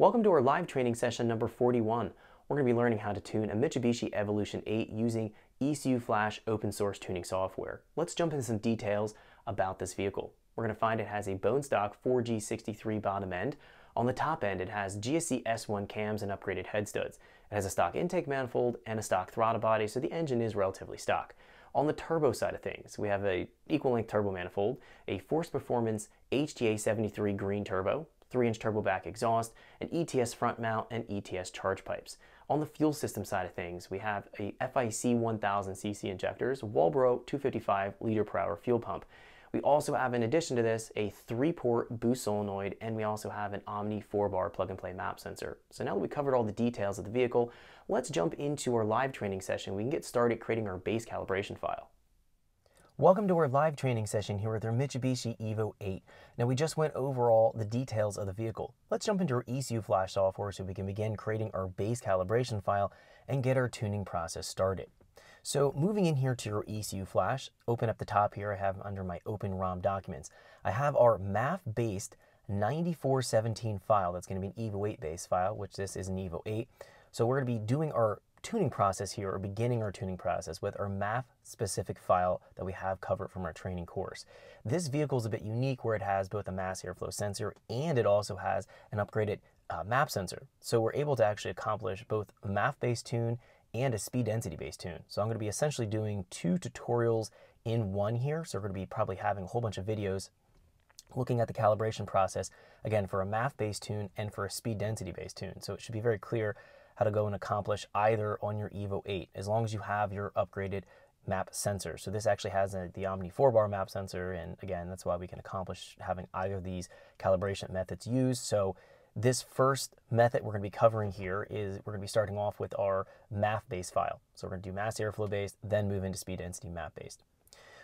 Welcome to our live training session number 41. We're going to be learning how to tune a Mitsubishi Evolution 8 using ECU Flash open source tuning software. Let's jump into some details about this vehicle. We're going to find it has a bone stock 4G63 bottom end. On the top end, it has GSC S1 cams and upgraded head studs. It has a stock intake manifold and a stock throttle body, so the engine is relatively stock. On the turbo side of things, we have an equal-length turbo manifold, a Force Performance HTA73 green turbo, 3-inch turbo back exhaust, an ETS front mount, and ETS charge pipes. On the fuel system side of things, we have a FIC 1000cc injectors, Walbro 255 L/h fuel pump. We also have, in addition to this, a 3-port boost solenoid, and we also have an Omni 4-bar plug-and-play map sensor. So now that we covered all the details of the vehicle, let's jump into our live training session. We can get started creating our base calibration file. Welcome to our live training session here with our Mitsubishi Evo 8. Now, we just went over all the details of the vehicle. Let's jump into our ECU Flash software so we can begin creating our base calibration file and get our tuning process started. So moving in here to your ECU Flash, open up the top here. I have under my open ROM documents, I have our MAF based 9417 file. That's going to be an Evo 8 base file, which this is an Evo 8. So we're going to be doing our tuning process here, or beginning our tuning process, with our MAF specific file that we have covered from our training course. This vehicle is a bit unique where it has both a mass airflow sensor and it also has an upgraded map sensor. So we're able to actually accomplish both MAF based tune and a speed density based tune. So I'm going to be essentially doing two tutorials in one here. So we're going to be probably having a whole bunch of videos looking at the calibration process, again, for a MAF based tune and for a speed density based tune. So it should be very clear how to go and accomplish either on your Evo 8, as long as you have your upgraded map sensor. So this actually has the Omni 4-bar map sensor. And again, that's why we can accomplish having either of these calibration methods used. So this first method we're going to be covering here is we're going to be starting off with our MAF based file. So we're going to do mass airflow based, then move into speed density map based.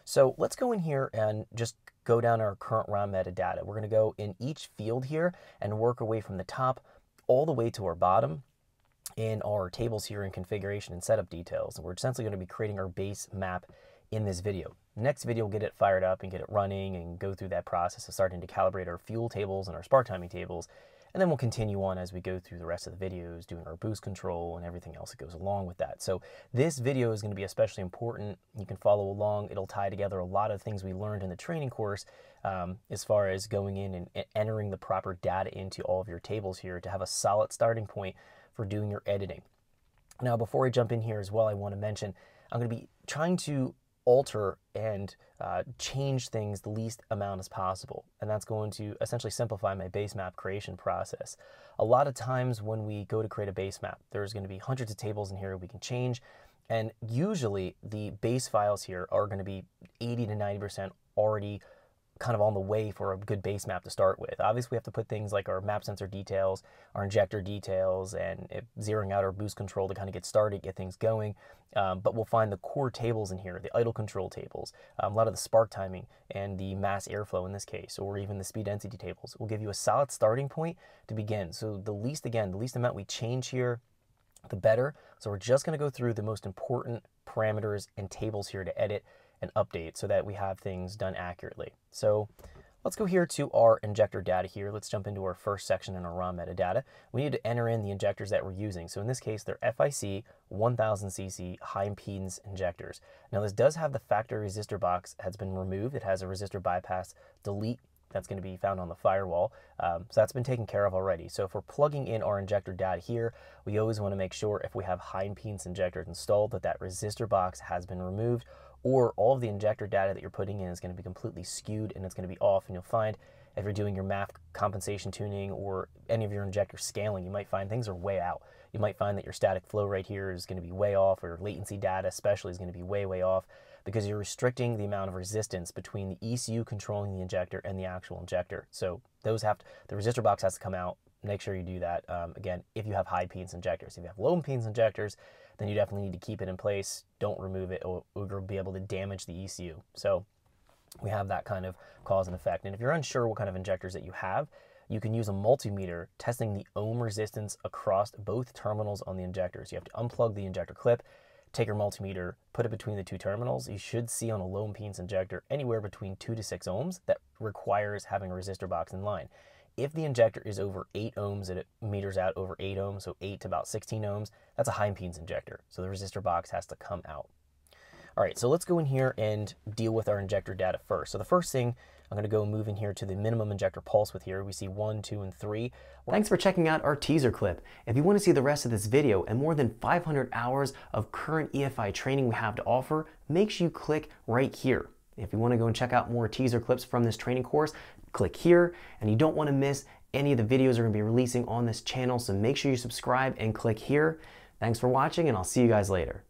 So let's go in here and just go down our current ROM metadata. We're going to go in each field here and work away from the top all the way to our bottom in our tables here in configuration and setup details. And we're essentially going to be creating our base map in this video. Next video, we'll get it fired up and get it running and go through that process of starting to calibrate our fuel tables and our spark timing tables. And then we'll continue on as we go through the rest of the videos, doing our boost control and everything else that goes along with that. So this video is going to be especially important. You can follow along. It'll tie together a lot of things we learned in the training course as far as going in and entering the proper data into all of your tables here to have a solid starting point for doing your editing. Now, before I jump in here as well, I want to mention I'm going to be trying to alter and change things the least amount as possible. And that's going to essentially simplify my base map creation process. A lot of times when we go to create a base map, there's going to be hundreds of tables in here we can change. And usually the base files here are going to be 80 to 90% already kind of on the way for a good base map to start with. Obviously, we have to put things like our map sensor details, our injector details, and zeroing out our boost control to kind of get started, get things going. But we'll find the core tables in here, the idle control tables, a lot of the spark timing and the mass airflow in this case, or even the speed density tables, will give you a solid starting point to begin. So the least amount we change here, the better. So we're just going to go through the most important parameters and tables here to edit and update so that we have things done accurately. So let's go here to our injector data here. Let's jump into our first section in our ROM metadata. We need to enter in the injectors that we're using. So in this case, they're FIC 1000cc high impedance injectors. Now, this does have the factory resistor box has been removed. It has a resistor bypass delete that's going to be found on the firewall. So that's been taken care of already. So if we're plugging in our injector data here, we always want to make sure if we have high impedance injectors installed that that resistor box has been removed, or all of the injector data that you're putting in is going to be completely skewed and it's going to be off. And you'll find if you're doing your MAF compensation tuning or any of your injector scaling, you might find things are way out. You might find that your static flow right here is going to be way off, or latency data especially is going to be way, way off, because you're restricting the amount of resistance between the ECU controlling the injector and the actual injector. So those have to, the resistor box has to come out. Make sure you do that. Again, if you have high impedance injectors. If you have low impedance injectors, then you definitely need to keep it in place. Don't remove it, or you'll be able to damage the ECU. So we have that kind of cause and effect. And if you're unsure what kind of injectors that you have, you can use a multimeter testing the ohm resistance across both terminals on the injectors. You have to unplug the injector clip, take your multimeter, put it between the two terminals. You should see on a low impedance injector anywhere between 2 to 6 ohms that requires having a resistor box in line. If the injector is over 8 ohms and it meters out over 8 ohms, so 8 to about 16 ohms, that's a high impedance injector. So the resistor box has to come out. All right, so let's go in here and deal with our injector data first. So the first thing, I'm gonna go move in here to the minimum injector pulse with here. We see 1, 2, and 3. Thanks for checking out our teaser clip. If you wanna see the rest of this video and more than 500 hours of current EFI training we have to offer, make sure you click right here. If you wanna go and check out more teaser clips from this training course, click here, and you don't wanna miss any of the videos we're gonna be releasing on this channel, so make sure you subscribe and click here. Thanks for watching, and I'll see you guys later.